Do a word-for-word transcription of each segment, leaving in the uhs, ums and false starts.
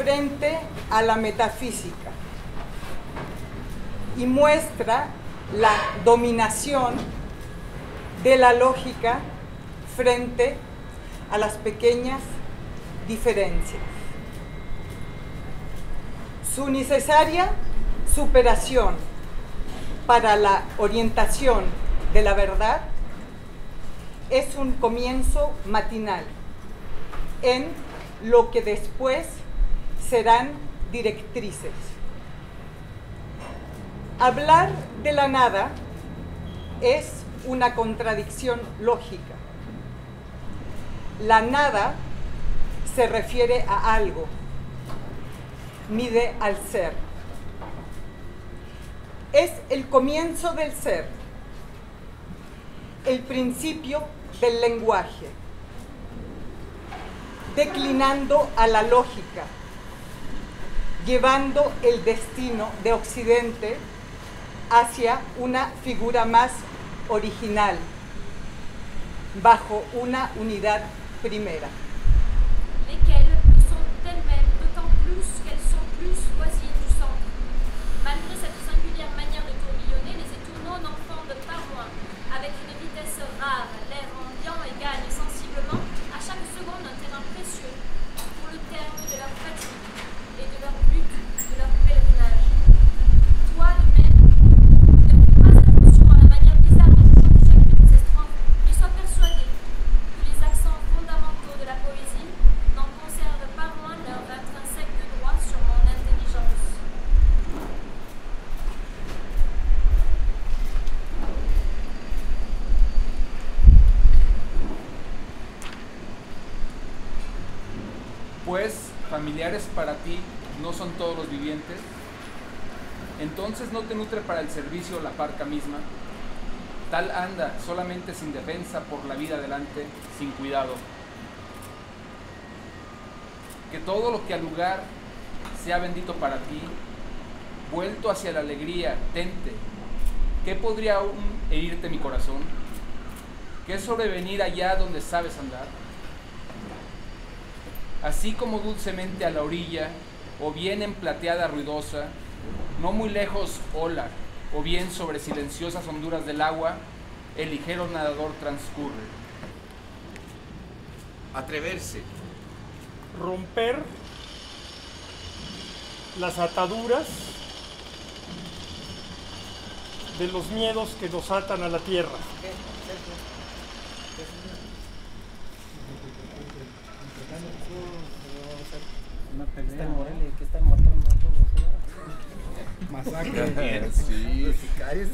frente a la metafísica y muestra la dominación de la lógica frente a las pequeñas diferencias. Su necesaria superación para la orientación de la verdad es un comienzo matinal en lo que después serán directrices. Hablar de la nada es una contradicción lógica. La nada se refiere a algo, mide al ser. Es el comienzo del ser, el principio del lenguaje, declinando a la lógica, llevando el destino de Occidente hacia una figura más original, bajo una unidad primera. Familiares para ti no son todos los vivientes, entonces no te nutre para el servicio la parca misma, tal anda solamente sin defensa por la vida adelante, sin cuidado. Que todo lo que al lugar sea bendito para ti, vuelto hacia la alegría, tente, ¿qué podría aún herirte mi corazón? ¿Qué sobrevenir allá donde sabes andar? Así como dulcemente a la orilla, o bien en plateada ruidosa, no muy lejos ola, o bien sobre silenciosas honduras del agua, el ligero nadador transcurre. Atreverse. Romper las ataduras de los miedos que nos atan a la tierra. Está en Morelia, que están matando a todos. Masacre. Sí, sicarios.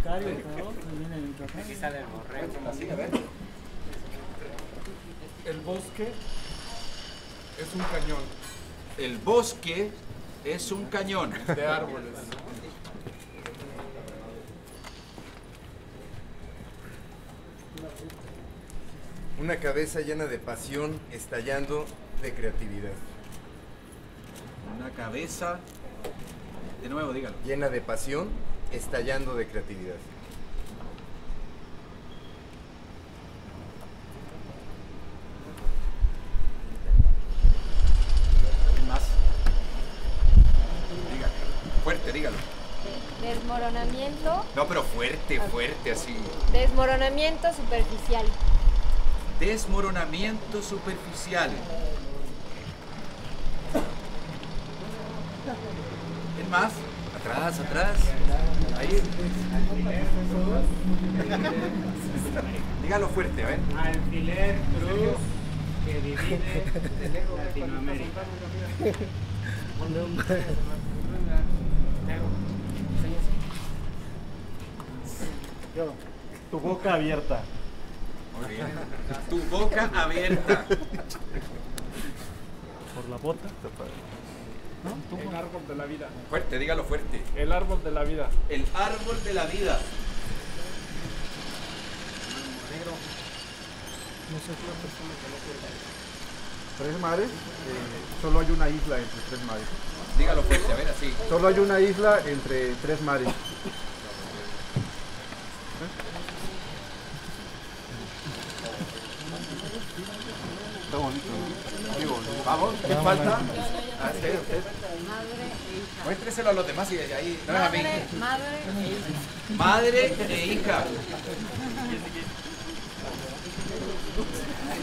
Sicarios, ¿no? Aquí sale el borrego. El bosque es un cañón. El bosque es un cañón de árboles. Una cabeza llena de pasión, estallando de creatividad. Una cabeza, de nuevo dígalo. Llena de pasión, estallando de creatividad. Más. Dígalo. Fuerte, dígalo. Desmoronamiento. No, pero fuerte, fuerte, así. Desmoronamiento superficial. Desmoronamiento superficial. Es más, atrás, atrás. Ahí. Dígalo fuerte, a ver. Alfiler cruz que divide Latinoamérica. Tu boca abierta. Tu boca abierta. Por la bota. ¿No? El árbol de la vida. Fuerte, dígalo fuerte. El árbol de la vida. El árbol de la vida. No sé si una persona que no puede ver. Tres mares. Eh, solo hay una isla entre tres mares. Dígalo fuerte, a ver así. Solo hay una isla entre tres mares. Está bonito. Vamos, ¿qué falta? Madre e hija. Muéstreselo a los demás y de ahí. No madre, es a mí. Madre e hija. Madre e hija.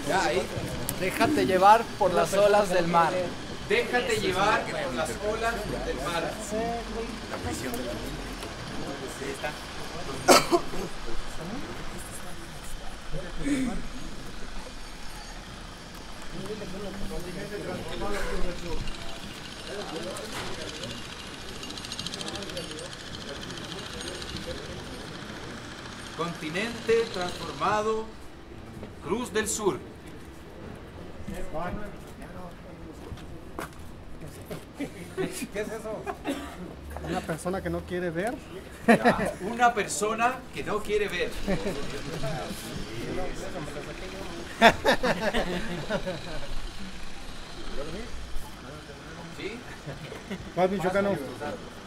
Ya, ahí. Déjate llevar por las olas del mar. Déjate llevar por las olas del mar. La presión. Ahí está. Continente transformado, Cruz del Sur. ¿Qué es eso? Una persona que no quiere ver. Ya, una persona que no quiere ver. ¿Sí? Paz michoacano.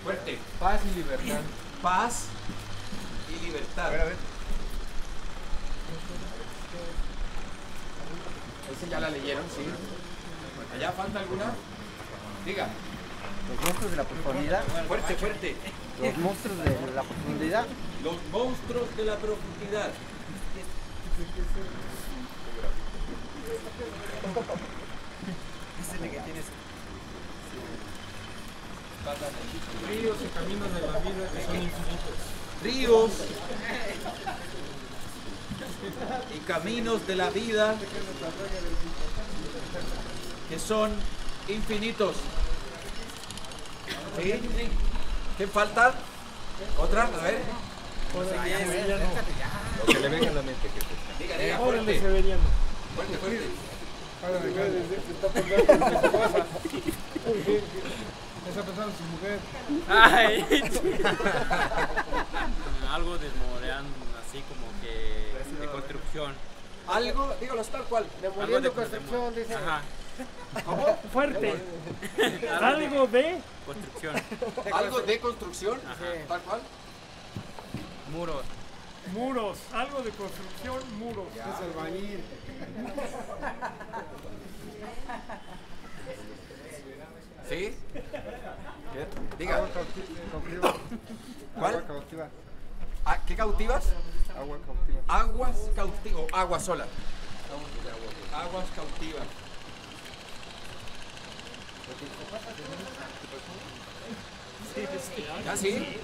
Fuerte. Paz y libertad. Paz y libertad. A ver, a ver. Ese ya la leyeron, sí. ¿Allá falta alguna? Diga. Los monstruos de la profundidad. Fuerte, fuerte. Los monstruos de la profundidad. Los monstruos de la profundidad. Dísele que tienes. Ríos y caminos de la vida que son infinitos. Ríos y caminos de la vida que son infinitos. ¿Sí? ¿Qué falta? ¿Otra? A ver. Lo que le venga a la mente, jefe. Diga, diga, fuerte. Fuerte, fuerte. Esa persona es su mujer. Ay. Algo desmoronando, así como que de construcción. Algo, dígalo tal cual. Demoliendo construcción, dice. Ajá. ¿Cómo? Fuerte. Algo de construcción. Algo de construcción, tal cual. Muros. Muros. Algo de construcción, muros. Ya. Es albañil. ¿Sí? ¿Qué? Diga. Agua cautiva. ¿Cuál? Agua cautiva. ¿Ah, ¿Qué cautivas? Agua cautiva. Aguas cautivas. O agua sola. Aguas cautivas. ¿Ya sí?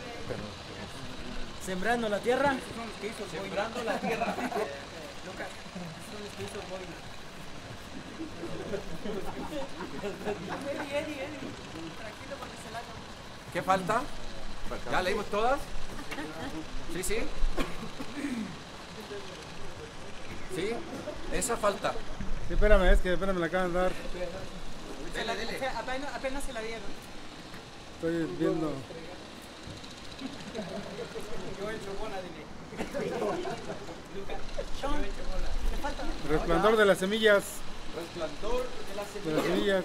¿Sembrando la tierra? Sembrando la tierra. ¿Qué falta? ¿Ya leímos todas? ¿Sí, sí? ¿Sí? Esa falta. Sí, espérame, es que espérame, la acaban de dar. Se la, se, apenas, apenas se la dieron. Estoy viendo. Yo he hecho bola, dile. Lucas, ¿le falta? Resplandor de las semillas. Resplandor de las semillas. De las semillas.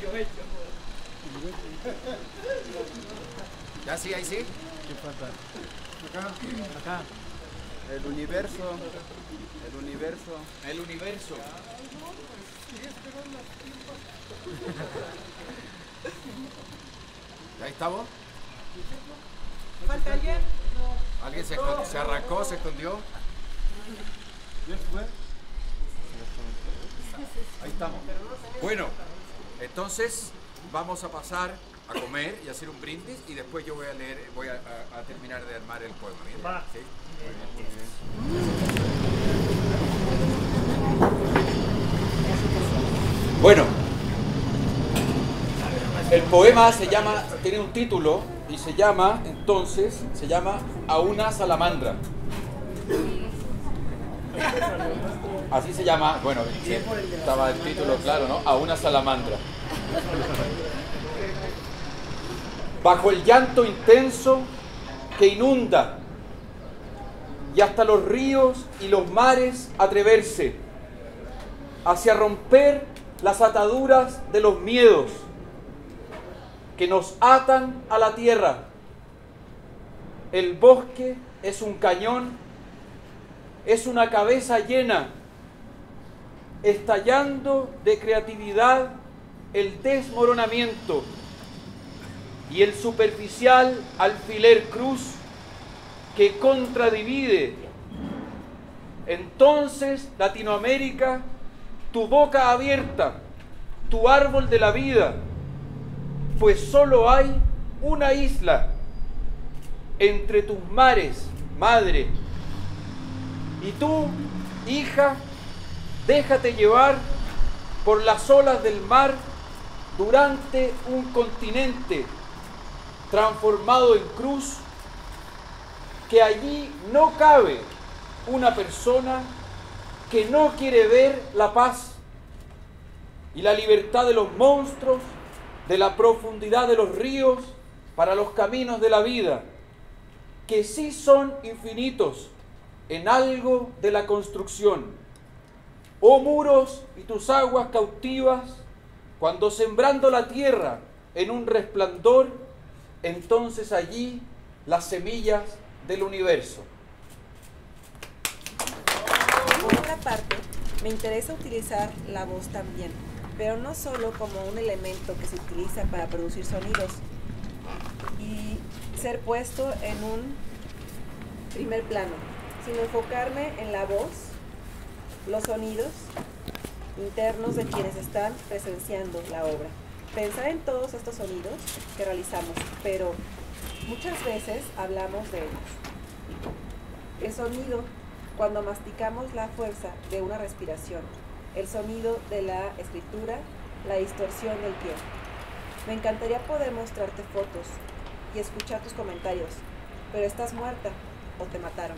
Yo he hecho bola. ¿Ya sí, ahí sí? ¿Qué falta? Acá. Acá. El universo, el universo, el universo. ¿Ahí estamos? ¿Falta alguien? ¿Alguien se, se arrancó, se escondió? Ahí estamos. Bueno, entonces vamos a pasar a comer y a hacer un brindis y después yo voy a leer, voy a, a, a terminar de armar el poema. Mira, ¿sí? Bueno, el poema se llama, tiene un título y se llama, entonces, se llama A una salamandra. Así se llama, bueno, estaba el título claro, ¿no? A una salamandra. Bajo el llanto intenso que inunda y hasta los ríos y los mares atreverse, hacia romper las ataduras de los miedos que nos atan a la tierra. El bosque es un cañón, es una cabeza llena estallando de creatividad el desmoronamiento y el superficial alfiler cruz que contradivide. Entonces, Latinoamérica, tu boca abierta, tu árbol de la vida, pues solo hay una isla entre tus mares, madre. Y tú, hija, déjate llevar por las olas del mar durante un continente transformado en cruz, que allí no cabe una persona que no quiere ver la paz y la libertad de los monstruos, de la profundidad de los ríos, para los caminos de la vida, que sí son infinitos en algo de la construcción. Oh muros y tus aguas cautivas, cuando sembrando la tierra en un resplandor, entonces allí las semillas del universo. Por otra parte, me interesa utilizar la voz también, pero no solo como un elemento que se utiliza para producir sonidos y ser puesto en un primer plano, sino enfocarme en la voz, los sonidos internos de quienes están presenciando la obra. Pensar en todos estos sonidos que realizamos, pero muchas veces hablamos de ellos. El sonido cuando masticamos la fuerza de una respiración, el sonido de la escritura, la distorsión del tiempo. Me encantaría poder mostrarte fotos y escuchar tus comentarios, pero estás muerta o te mataron.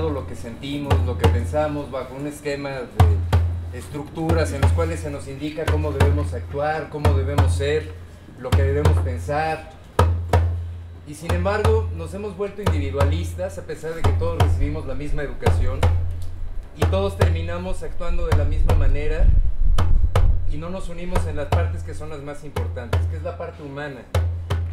guardado lo que sentimos, lo que pensamos, bajo un esquema de estructuras en los cuales se nos indica cómo debemos actuar, cómo debemos ser, lo que debemos pensar. Y sin embargo, nos hemos vuelto individualistas a pesar de que todos recibimos la misma educación y todos terminamos actuando de la misma manera y no nos unimos en las partes que son las más importantes, que es la parte humana.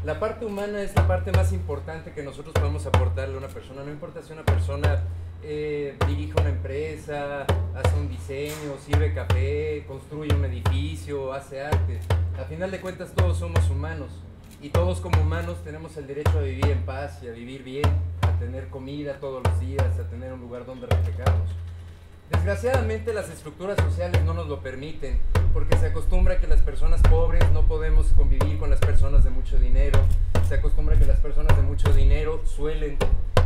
La parte humana es la parte más importante que nosotros podemos aportarle a una persona. No importa si una persona eh, dirige una empresa, hace un diseño, sirve café, construye un edificio, hace arte. A final de cuentas todos somos humanos y todos como humanos tenemos el derecho a vivir en paz y a vivir bien, a tener comida todos los días, a tener un lugar donde reflejarnos. Desgraciadamente las estructuras sociales no nos lo permiten, porque se acostumbra que las personas pobres no podemos convivir con las personas de mucho dinero, se acostumbra que las personas de mucho dinero suelen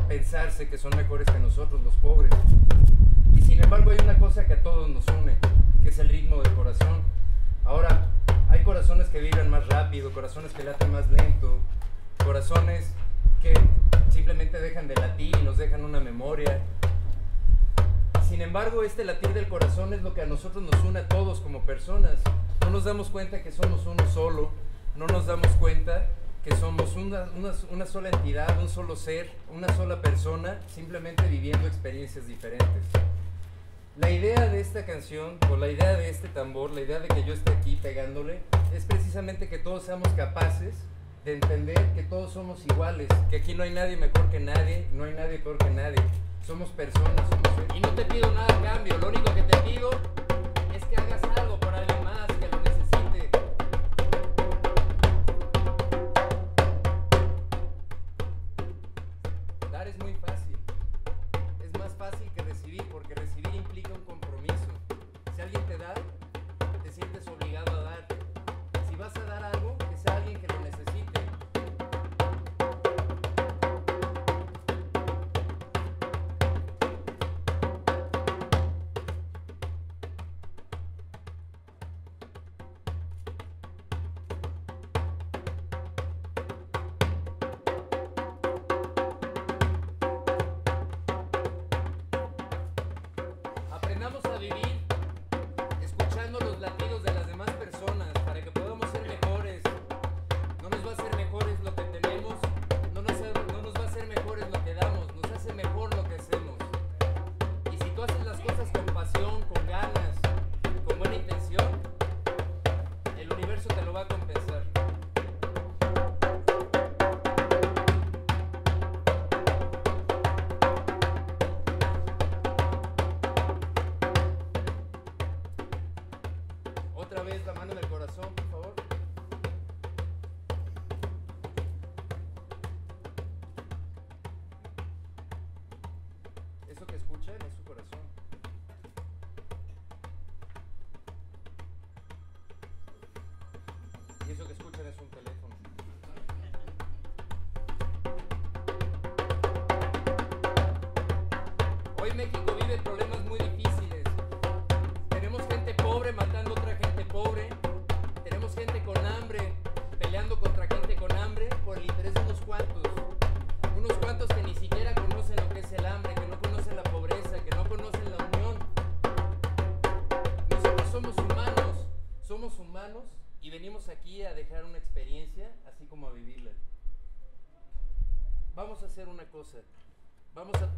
pensarse que son mejores que nosotros los pobres. Y sin embargo hay una cosa que a todos nos une, que es el ritmo del corazón. Ahora, hay corazones que vibran más rápido, corazones que laten más lento, corazones que simplemente dejan de latir y nos dejan una memoria. Sin embargo, este latir del corazón es lo que a nosotros nos une a todos como personas. No nos damos cuenta que somos uno solo, no nos damos cuenta que somos una, una, una sola entidad, un solo ser, una sola persona, simplemente viviendo experiencias diferentes. La idea de esta canción, o la idea de este tambor, la idea de que yo esté aquí pegándole, es precisamente que todos seamos capaces de entender que todos somos iguales, que aquí no hay nadie mejor que nadie, no hay nadie peor que nadie. Somos personas, somos... Y no te pido nada a cambio, lo único que te pido es que hagas algo por alguien más que lo necesite. Dar es muy fácil. Es más fácil que recibir, porque recibir implica un compromiso. Si alguien te da, te sientes obligado a dar. Si vas a dar algo, que sea alguien que lo necesite. Vamos a vivir escuchando los latidos de las demás personas para que podamos ser mejores. No nos va a hacer mejores lo que tenemos, no nos, no nos va a hacer mejores lo que damos, nos hace mejor lo que hacemos. Y si tú haces las cosas con pasión, con ganas, con buena intención, el universo te lo va a compensar. Otra vez la mano en el corazón, por favor. Eso que escuchan es su corazón. Y eso que escuchan es un teléfono. Hoy México vive problemas muy difíciles. Tenemos gente pobre matando otra gente pobre, tenemos gente con hambre, peleando contra gente con hambre por el interés de unos cuantos, unos cuantos que ni siquiera conocen lo que es el hambre, que no conocen la pobreza, que no conocen la unión. Nosotros somos humanos, somos humanos y venimos aquí a dejar una experiencia, así como a vivirla. Vamos a hacer una cosa, vamos a...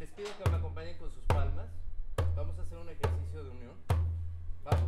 les pido que me acompañen con sus palmas, vamos a hacer un ejercicio de unión, vamos.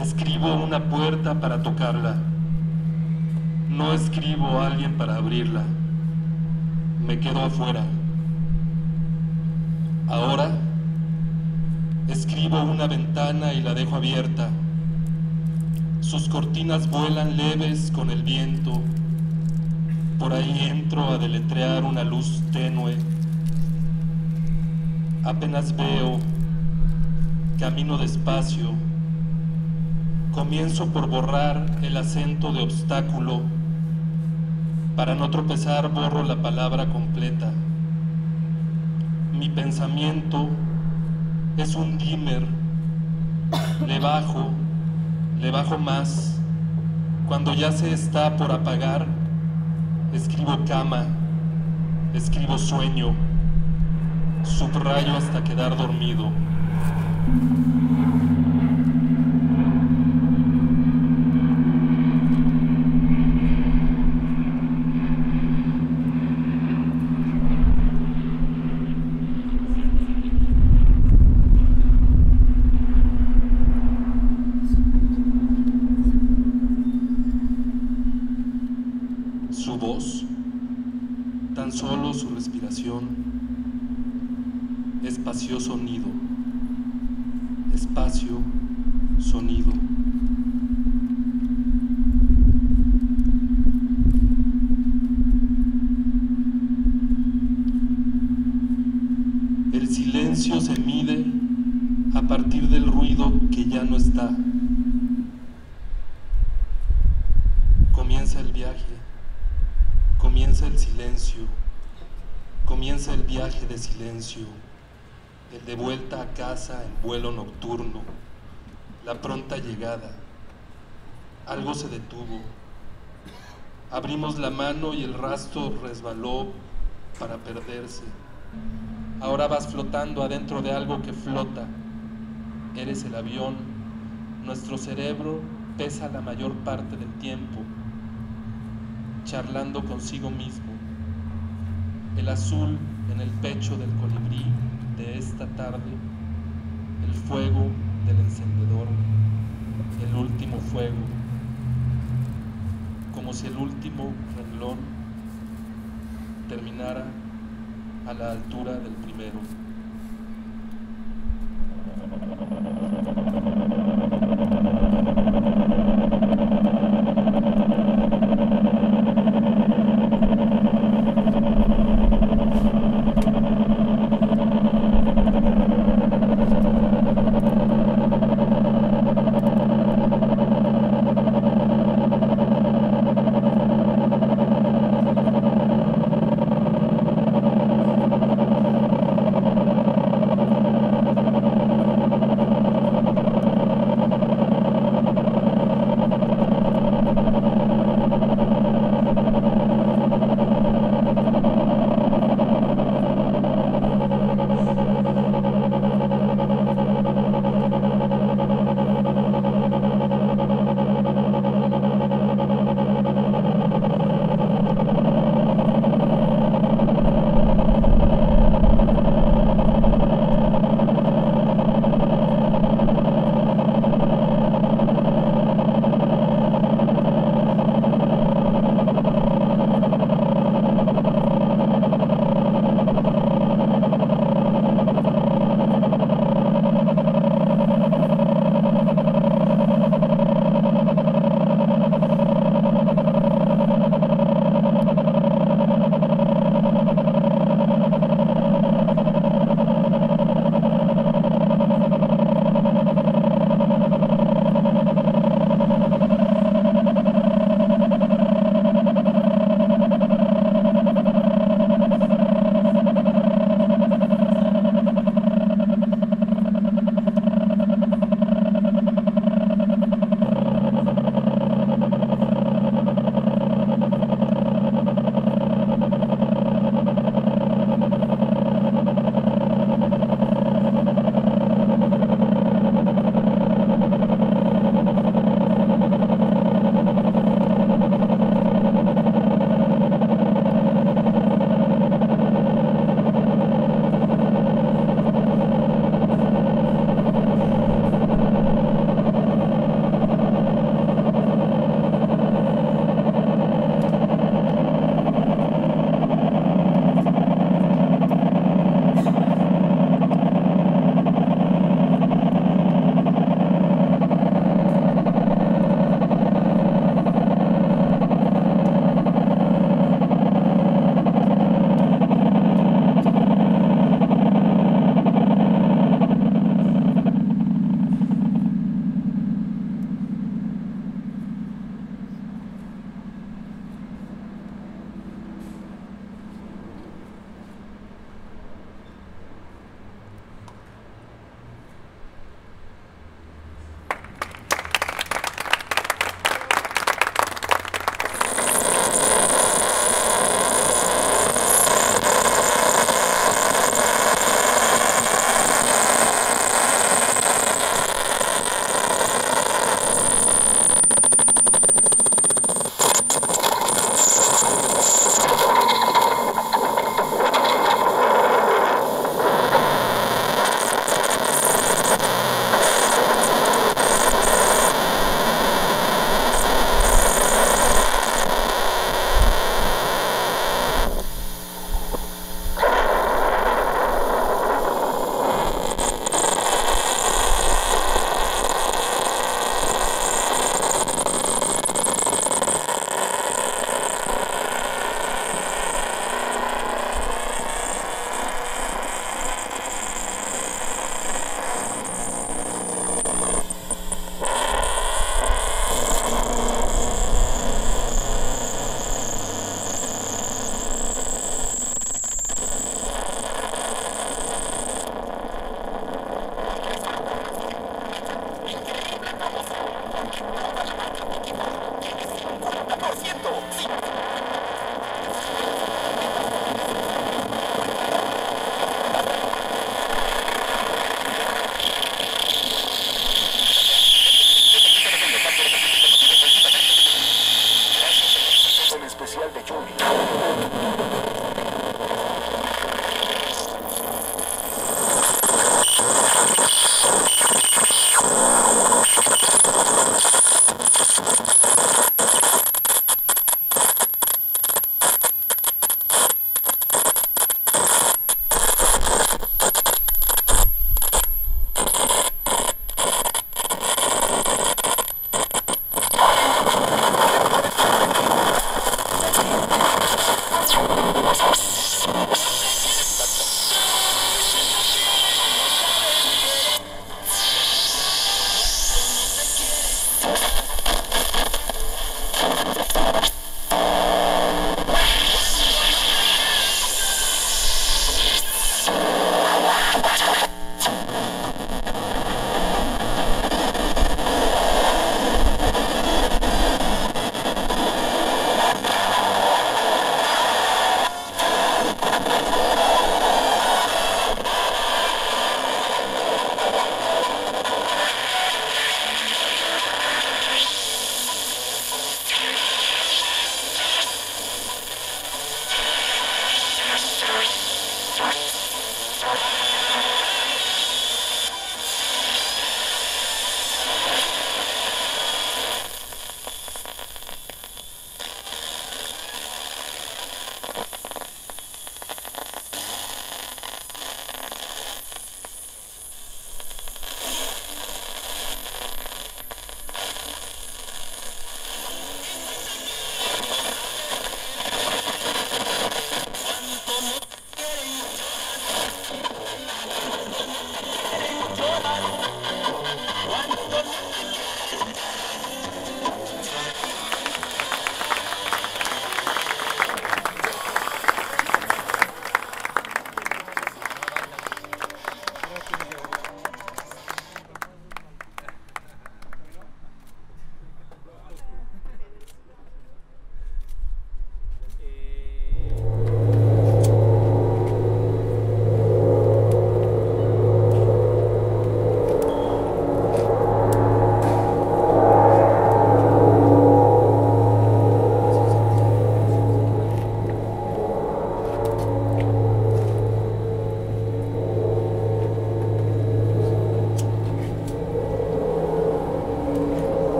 Escribo una puerta para tocarla. No escribo a alguien para abrirla. Me quedo afuera. Ahora, escribo una ventana y la dejo abierta. Sus cortinas vuelan leves con el viento. Por ahí entro a deletrear una luz tenue. Apenas veo, camino despacio. Comienzo por borrar el acento de obstáculo. Para no tropezar, borro la palabra completa. Mi pensamiento es un dimmer. Le bajo, le bajo más. Cuando ya se está por apagar, escribo cama, escribo sueño, subrayo hasta quedar dormido. Solo su respiración, espacio, sonido, espacio, sonido. El silencio se mide a partir del ruido que ya no está. Comienza el viaje, comienza el silencio. Comienza el viaje de silencio, el de vuelta a casa en vuelo nocturno, la pronta llegada. Algo se detuvo. Abrimos la mano y el rastro resbaló para perderse. Ahora vas flotando adentro de algo que flota. Eres el avión. Nuestro cerebro pesa la mayor parte del tiempo, charlando consigo mismo. El azul en el pecho del colibrí de esta tarde, el fuego del encendedor, el último fuego, como si el último renglón terminara a la altura del primero.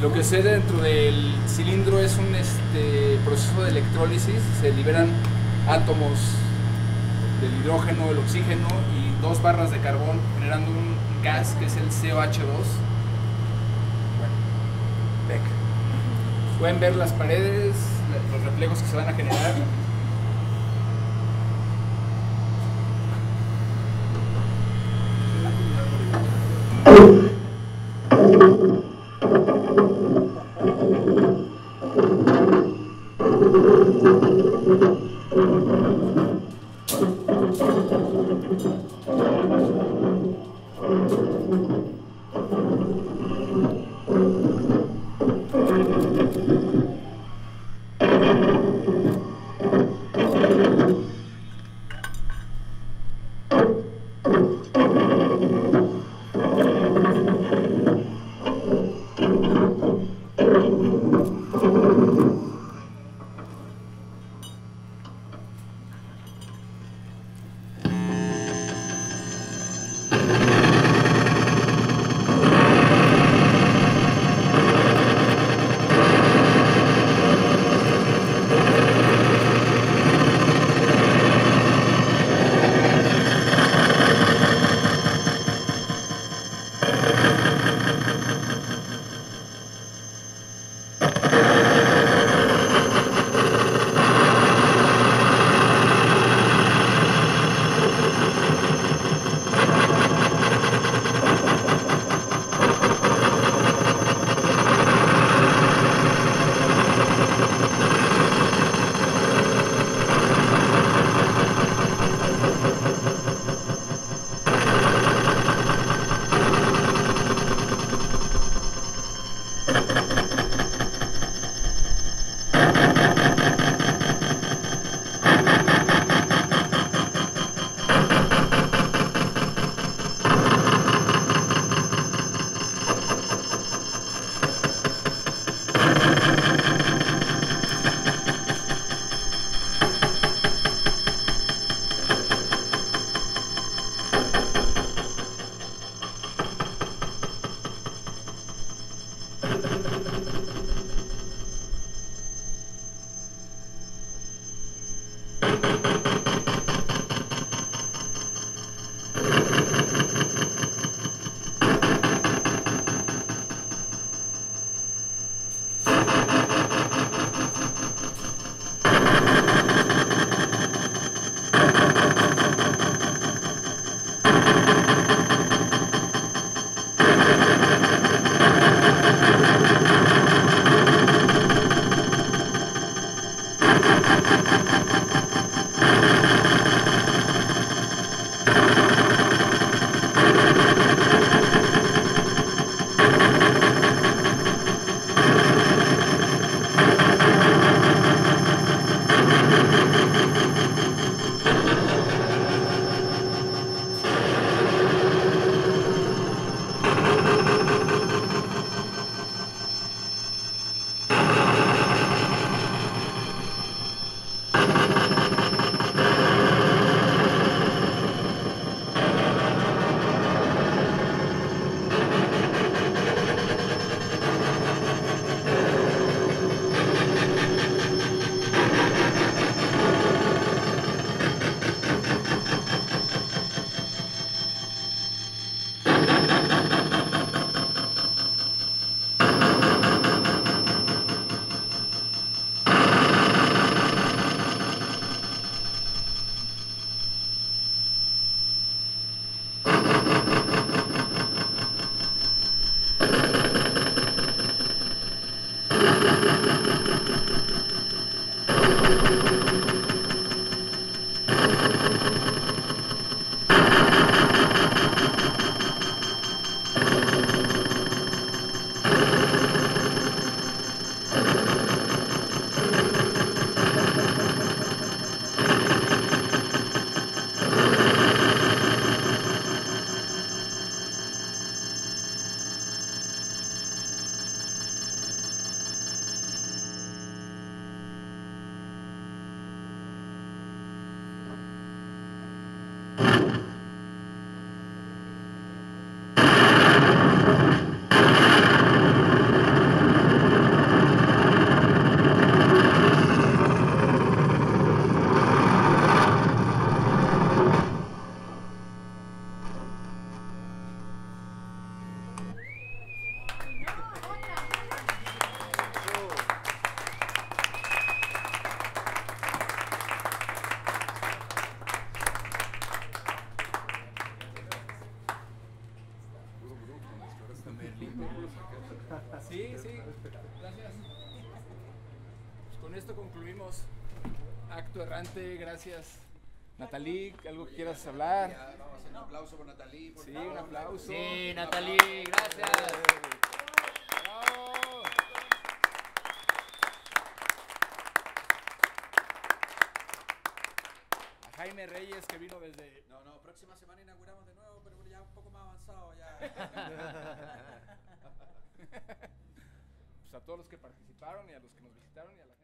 Y lo que sucede dentro del cilindro es un este, proceso de electrólisis, se liberan átomos del hidrógeno, el oxígeno y dos barras de carbón, generando un gas que es el C O H dos. Bueno, Beck. Pueden ver las paredes, los reflejos que se van a generar. Con esto concluimos Acto Errante. Gracias, Nathalie. ¿Algo que quieras hablar? Vamos a hacer un aplauso por Nathalie. Sí, un aplauso. Sí, Nathalie, gracias. Bravo. A Jaime Reyes, que vino desde... No, no, próxima semana inauguramos de nuevo, pero ya un poco más avanzado. Ya. Pues a todos los que participaron y a los que nos visitaron y a la gente.